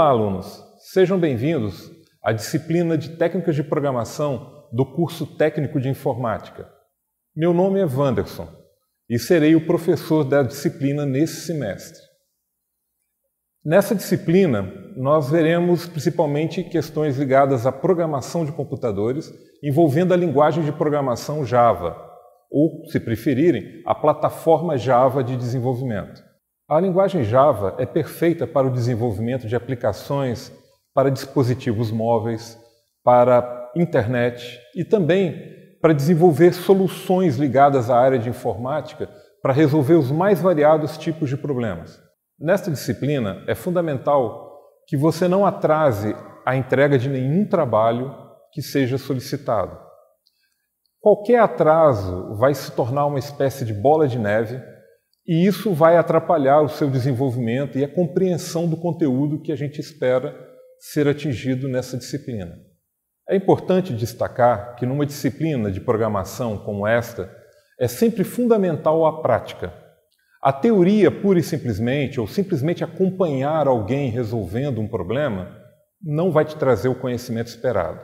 Olá, alunos! Sejam bem-vindos à disciplina de Técnicas de Programação do curso Técnico de Informática. Meu nome é Vanderson e serei o professor da disciplina nesse semestre. Nessa disciplina, nós veremos principalmente questões ligadas à programação de computadores envolvendo a linguagem de programação Java, ou, se preferirem, a plataforma Java de desenvolvimento. A linguagem Java é perfeita para o desenvolvimento de aplicações para dispositivos móveis, para internet e também para desenvolver soluções ligadas à área de informática para resolver os mais variados tipos de problemas. Nesta disciplina, é fundamental que você não atrase a entrega de nenhum trabalho que seja solicitado. Qualquer atraso vai se tornar uma espécie de bola de neve e isso vai atrapalhar o seu desenvolvimento e a compreensão do conteúdo que a gente espera ser atingido nessa disciplina. É importante destacar que numa disciplina de programação como esta, é sempre fundamental a prática. A teoria pura e simplesmente, ou simplesmente acompanhar alguém resolvendo um problema, não vai te trazer o conhecimento esperado.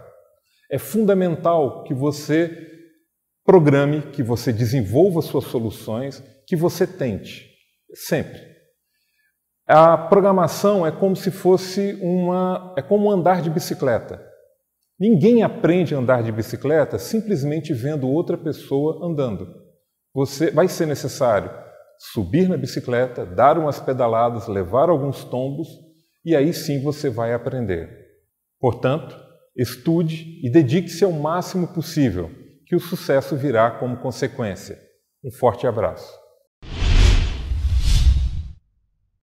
É fundamental que você programe, que você desenvolva suas soluções, que você tente, sempre. A programação é como se fosse como andar de bicicleta. Ninguém aprende a andar de bicicleta simplesmente vendo outra pessoa andando. Vai ser necessário subir na bicicleta, dar umas pedaladas, levar alguns tombos e aí sim você vai aprender. Portanto, estude e dedique-se ao máximo possível, que o sucesso virá como consequência. Um forte abraço.